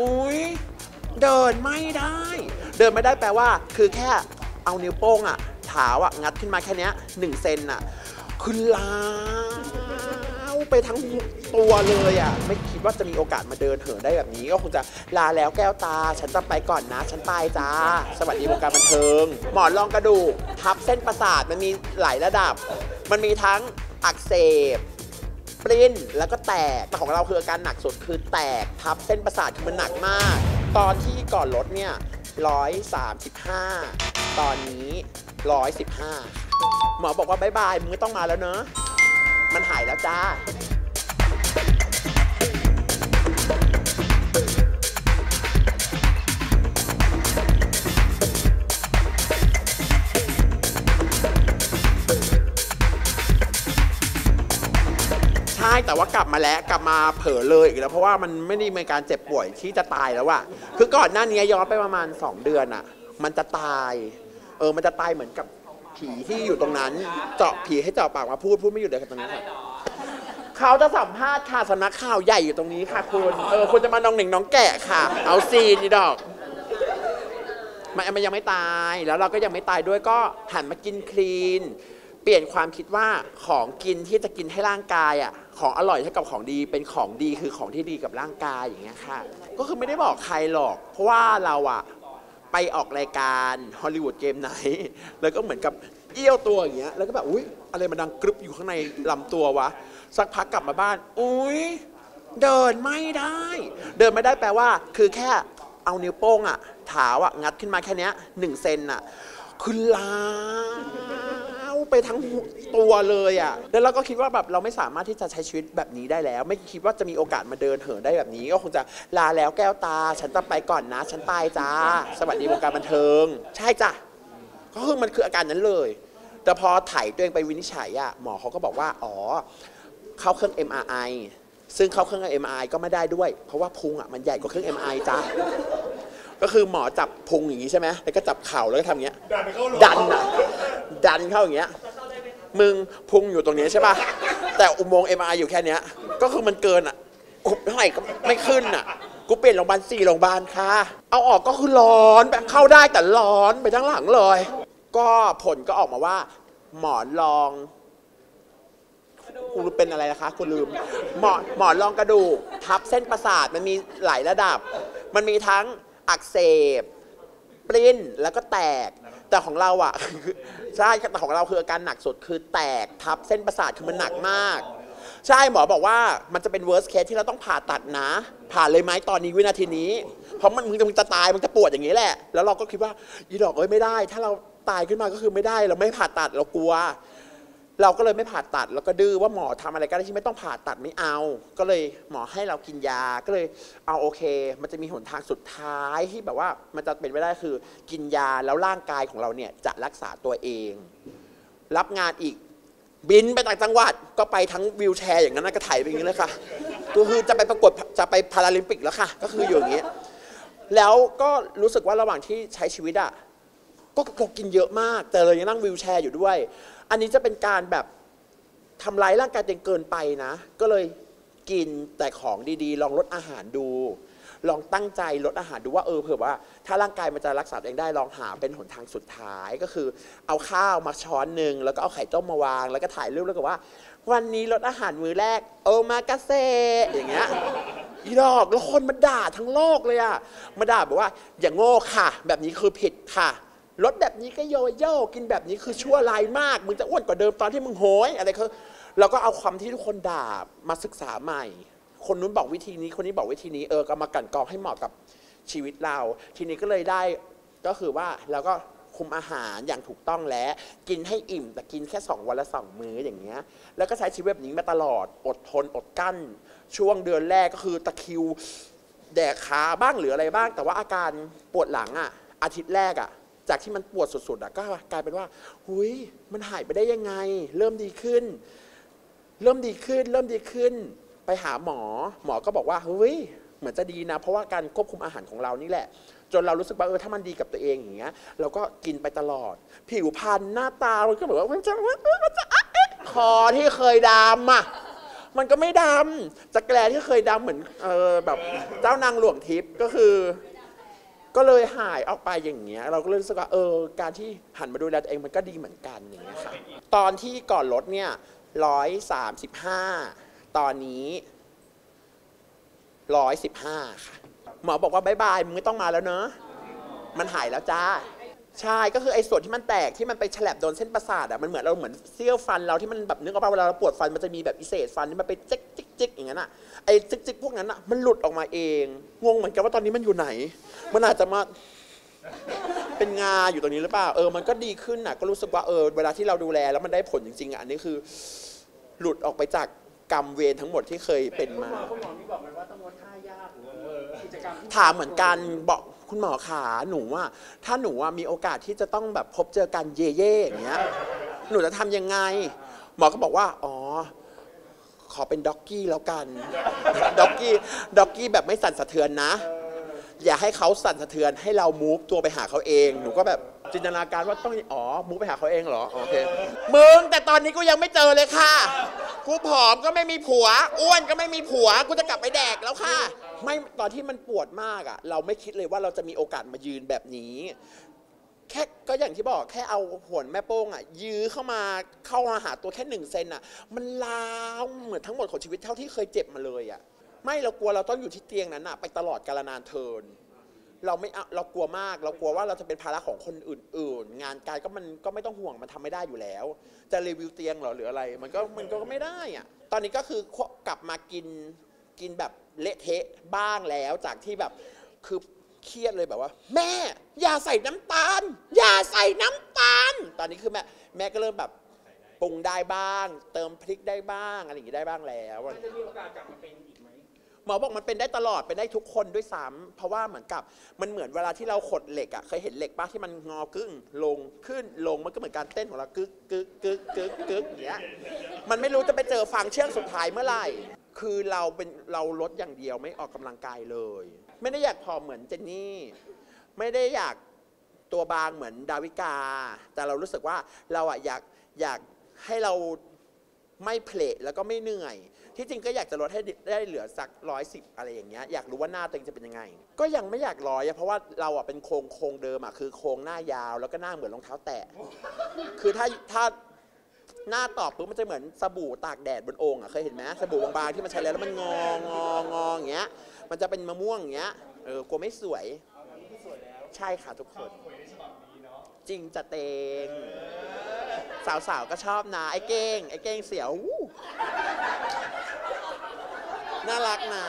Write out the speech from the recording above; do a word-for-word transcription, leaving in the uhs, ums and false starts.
อุ้ยเดินไม่ได้เดินไม่ได้แปลว่าคือแค่เอานิ้วโป้งอะเท้าอะงัดขึ้นมาแค่นี้หนึ่งเซนอะคือล้าวไปทั้งตัวเลยอะไม่คิดว่าจะมีโอกาสมาเดินเหินได้แบบนี้ก็คงจะลาแล้วแก้วตาฉันจะไปก่อนนะฉันไปจ้าสวัสดีวงการบันเทิงหมอนรองกระดูกทับเส้นประสาทมันมีหลายระดับมันมีทั้งอักเสบปริ้นแล้วก็แตกแต่ของเราคืออาการหนักสุดคือแตกทับเส้นประสาทคือมันหนักมากตอนที่ก่อนลดเนี่ยหนึ่งร้อยสามสิบห้าตอนนี้หนึ่งร้อยสิบห้าหมอบอกว่าบ๊ายบายมึงไม่ต้องมาแล้วเนอะมันหายแล้วจ้าแต่ว่ากลับมาแล้วกลับมาเผลอเลยอีกแล้วเพราะว่ามันไม่ได้มีการเจ็บป่วยที่จะตายแล้วอะคือก่อนหน้านี้ย้อนไปประมาณสองเดือนอะมันจะตายเออมันจะตายเหมือนกับผีที่อยู่ตรงนั้นเจาะผีให้เจาะปากมาพูดพูดไม่อยู่เลยตรงนี้ค่ะเขาจะสัมภาษณ์ค่ะสำนักข่าวใหญ่อยู่ตรงนี้ค่ะคุณเออคุณจะมาน้องหนิงน้องแกะค่ะเอาซีนี่ดอกมันยังไม่ตายแล้วเราก็ยังไม่ตายด้วยก็หันมากินคลีนเปลี่ยนความคิดว่าของกินที่จะกินให้ร่างกายอ่ะของอร่อยเท่ากับของดีเป็นของดีคือของที่ดีกับร่างกายอย่างเงี้ยค่ะก็คือไม่ได้บอกใครหรอกเพราะว่าเราอ่ะไปออกรายการฮอลลีวูดเกมไนท์แล้วก็เหมือนกับเอี้ยวตัวอย่างเงี้ยแล้วก็แบบอุ๊ยอะไรมันดังกรึบอยู่ข้างในลำตัววะสักพักกลับมาบ้านอุ๊ยเดินไม่ได้เดินไม่ได้แปลว่าคือแค่เอานิ้วโป้งอ่ะเท้าอ่ะงัดขึ้นมาแค่เนี้ยหนึ่งเซนอ่ะคือล้าไปทั้งตัวเลยอ่ะแล้วเราก็คิดว่าแบบเราไม่สามารถที่จะใช้ชีวิตแบบนี้ได้แล้วไม่คิดว่าจะมีโอกาสมาเดินเหินได้แบบนี้ก็คงจะลาแล้วแก้วตาฉันจะไปก่อนนะฉันไปจ้าสวัสดีวงการบันเทิงใช่จ้ะก็คือมันคืออาการนั้นเลยแต่พอถ่ายตัวเองไปวินิจฉัยอ่ะหมอเขาก็บอกว่าอ๋อเข้าเครื่อง เอ็ม อาร์ ไอ ซึ่งเข้าเครื่อง เอ็ม อาร์ ไอ ก็ไม่ได้ด้วยเพราะว่าพุงอ่ะมันใหญ่กว่าเครื่อง เอ็ม อาร์ ไอ จ้ะก็คือหมอจับพุงอย่างนี้ใช่ไหมแล้วก็จับเข่าแล้วก็ทำอย่างเงี้ยดันอ่ะดันเข้าอย่างเงี้ยมึงพุงอยู่ตรงนี้ใช่ป่ะแต่อุโมงค์ เอ็ม อาร์ ไอ อยู่แค่เนี้ยก็คือมันเกินอ่ะอุบเท่าไหร่ก็ไม่ขึ้นอ่ะกูเปลี่ยนโรงพยาบาลสี่โรงพยาบาลค่ะเอาออกก็คือร้อนแบบเข้าได้แต่ร้อนไปทั้งหลังเลยก็ผลก็ออกมาว่าหมอนรองกูเป็นอะไรนะคะกูลืมหมอนหมอนรองกระดูกทับเส้นประสาทมันมีหลายระดับมันมีทั้งอักเสบปริ้นแล้วก็แตกแต่ของเราอ่ะใช่แต่ของเราคืออาการหนักสุดคือแตกทับเส้นประสาทคือมันหนักมากใช่หมอบอกว่ามันจะเป็น worst case ที่เราต้องผ่าตัดนะผ่าเลยไหมตอนนี้วินาทีนี้เพราะมันมึงจะมึงจะตายมึงจะปวดอย่างนี้แหละแล้วเราก็คิดว่าอีดอกเอ้ยไม่ได้ถ้าเราตายขึ้นมาก็คือไม่ได้เราไม่ผ่าตัดเรากลัวเราก็เลยไม่ผ่าตัดแล้วก็ดื้อว่าหมอทำอะไรก็ได้ที่ไม่ต้องผ่าตัดไม่เอาก็เลยหมอให้เรากินยาก็เลยเอาโอเคมันจะมีหนทางสุดท้ายที่แบบว่ามันจะเป็นไปได้คือกินยาแล้วร่างกายของเราเนี่ยจะรักษาตัวเองรับงานอีกบินไปต่างจังหวัดก็ไปทั้งวีลแชร์อย่างนั้นก็ถ่ายไปอย่างนี้เลยค่ะก็คือจะไปประกวดจะไปพาราลิมปิกแล้วค่ะก็คืออยู่อย่างนี้แล้วก็รู้สึกว่าระหว่างที่ใช้ชีวิตอ่ะก็กินเยอะมากแต่เลยยังนั่งวีลแชร์อยู่ด้วยอันนี้จะเป็นการแบบทำร้ายร่างกายตัวเองเกินไปนะก็เลยกินแต่ของดีๆลองลดอาหารดูลองตั้งใจลดอาหารดูว่าเออเผื่อว่าถ้าร่างกายมันจะรักษาเองได้ลองหาเป็นหนทางสุดท้ายก็คือเอาข้าวมาช้อนหนึ่งแล้วก็เอาไข่ต้มมาวางแล้วก็ถ่ายรูปแล้วก็ว่าวันนี้ลดอาหารมื้อแรกโอมาเกษตรอย่างเงี้ยอีดอกแล้วคนมาด่าทั้งโลกเลยอะมาด่าบอกว่าอย่างโง่ค่ะแบบนี้คือผิดค่ะลดแบบนี้ก็โยโย่กินแบบนี้คือชั่วร้ายมากมึงจะอ้วนกว่าเดิมตอนที่มึงโหยอะไรเขาเราก็เอาความที่ทุกคนด่ามาศึกษาใหม่คนนู้นบอกวิธีนี้คนนี้บอกวิธีนี้เออก็มากันกองให้เหมาะกับชีวิตเราทีนี้ก็เลยได้ก็คือว่าเราก็คุมอาหารอย่างถูกต้องและกินให้อิ่มแต่กินแค่สองวันละสองมื้ออย่างเงี้ยแล้วก็ใช้ชีวิตแบบนี้มาตลอดอดทนอดกั้นช่วงเดือนแรกก็คือตะคิวแดกขาบ้างหรืออะไรบ้างแต่ว่าอาการปวดหลังอ่ะอาทิตย์แรกอ่ะจากที่มันปวดสุดๆอ่ะก็กลายเป็นว่าหุยมันหายไปได้ยังไงเริ่มดีขึ้นเริ่มดีขึ้นเริ่มดีขึ้นไปหาหมอหมอก็บอกว่าเฮ้ยเหมือนจะดีนะเพราะว่าการควบคุมอาหารของเรานี่แหละจนเรารู้สึกว่าเออถ้ามันดีกับตัวเองอย่างเงี้ยเราก็กินไปตลอดผิวพรรณหน้าตามันก็เหมือนว่าคอที่เคยดำอ่ะ มันก็ไม่ดำจะแกลที่เคยดำเหมือนเออแบบเจ้านางหลวงทิพย์ก็คือก็เลยหายออกไปอย่างเงี้ยเราก็เลยรู้สึกว่าเออการที่หันมาดูแลตัวเองมันก็ดีเหมือนกันอย่างเงี้ยค่ะตอนที่ก่อนลดเนี่ยร้อยสามสิบห้าตอนนี้ร้อยสิบห้าค่ะหมอบอกว่าบายบายมึงไม่ต้องมาแล้วเนอะมันหายแล้วจ้าใช่ก็คือไอ้ส่วนที่มันแตกที่มันไปฉลับโดนเส้นประสาทอ่ะมันเหมือนเราเหมือนเสี้ยวฟันเราที่มันแบบนึกออกป่ะเวลาเราปวดฟันมันจะมีแบบอิเศษฟันที่มันไปจิกจิกจิกอย่างนั้นอ่ะไอ้จิกจิกพวกนั้นอ่ะมันหลุดออกมาเองงงเหมือนกันว่าตอนนี้มันอยู่ไหนมันอาจจะมาเป็นงาอยู่ตรงนี้หรือเปล่าเออมันก็ดีขึ้นอ่ะก็รู้สึกว่าเออเวลาที่เราดูแลแล้วมันได้ผลจริงๆอ่ะอันนี้คือหลุดออกไปจากกรรมเวรทั้งหมดที่เคยเป็นมาคุณหมอที่บอกมันว่าต้องลดท่ายากกิจกรรมถามเหมือนกันบอกคุณหมอขาหนูว่าถ้าหนูว่ามีโอกาสที่จะต้องแบบพบเจอกันเย่เย่อย่างเงี้ยหนูจะทำยังไงหมอก็บอกว่าอ๋อขอเป็นด็อกกี้แล้วกันด็อกกี้ด็อกกี้แบบไม่สั่นสะเทือนนะอย่าให้เขาสั่นสะเทือนให้เรามูฟตัวไปหาเขาเองหนูก็แบบจินตนาการว่าต้องอ๋อมูฟไปหาเขาเองเหรอโอเคมึงแต่ตอนนี้กูยังไม่เจอเลยค่ะกูผอมก็ไม่มีผัวอ้วนก็ไม่มีผัวกูจะกลับไปแดกแล้วค่ะไม่ตอนที่มันปวดมากอ่ะเราไม่คิดเลยว่าเราจะมีโอกาสมายืนแบบนี้แค่ก็อย่างที่บอกแค่เอาหัวแม่โป้งอ่ะยื้อเข้ามาเข้ามาหาตัวแค่หนึ่งเซนอ่ะมันล้าวเหมือนทั้งหมดของชีวิตเท่าที่เคยเจ็บมาเลยอ่ะไม่เรากลัวเราต้องอยู่ที่เตียงนั้นอ่ะไปตลอดกาลนานเทินเราไม่เรากลัวมากเรากลัวว่าเราจะเป็นภาระของคนอื่นๆงานการก็มันก็ไม่ต้องห่วงมันทำไม่ได้อยู่แล้วจะรีวิวเตียงหรอหรืออะไรมันก็มันก็ไม่ได้อ่ะตอนนี้ก็คือกลับมากินกินแบบเละเทะบ้างแล้วจากที่แบบคือเครียดเลยแบบว่าแม่อย่าใส่น้ำตาลอย่าใส่น้ำตาลตอนนี้คือแม่แม่ก็เริ่มแบบปรุงได้บ้างเติมพริกได้บ้างอะไรอย่างนี้ได้บ้างแล้วมันจะมีโอกาสกลับมาเป็นอีกไหมหมอบอกมันเป็นได้ตลอดเป็นได้ทุกคนด้วยซ้ำเพราะว่าเหมือนกับมันเหมือนเวลาที่เราขดเหล็กอ่ะเคยเห็นเหล็กป่ะที่มันงอกึ้งลงขึ้นลงมันก็เหมือนการเต้นของเรากึกกึกกึกกึกกึกอย่างเงี้ยมันไม่รู้จะไปเจอฟังเชื่องสุดท้ายเมื่อไหร่คือเราเป็นเราลดอย่างเดียวไม่ออกกำลังกายเลยไม่ได้อยากผอมเหมือนเจนนี่ไม่ได้อยากตัวบางเหมือนดาวิกาแต่เรารู้สึกว่าเราอ่ะอยากอยากให้เราไม่เพลทแล้วก็ไม่เหนื่อยที่จริงก็อยากจะลดให้ได้เหลือสักร้อยสิบอะไรอย่างเงี้ยอยากรู้ว่าหน้าตัวเองจะเป็นยังไงก็ยังไม่อยากร้อยเพราะว่าเราอ่ะเป็นโครงโครงเดิมอ่ะคือโครงหน้ายาวแล้วก็หน้าเหมือนรองเท้าแตะ คือถ้าถ้าหน้าตอบปุ๊บมันจะเหมือนสบู่ตากแดดบนโอ่งอ่ะเคยเห็นไหมสบู่บางๆที่มันใช้แล้วแล้วมันงององอย่างเงี้ยมันจะเป็นมะม่วงอย่างเงี้ยเออกลัวไม่สวยใช่ค่ะทุกคนจริงจะเตงสาวๆก็ชอบนะไอ้เก้งไอ้เก้งเสียวน่ารักนะ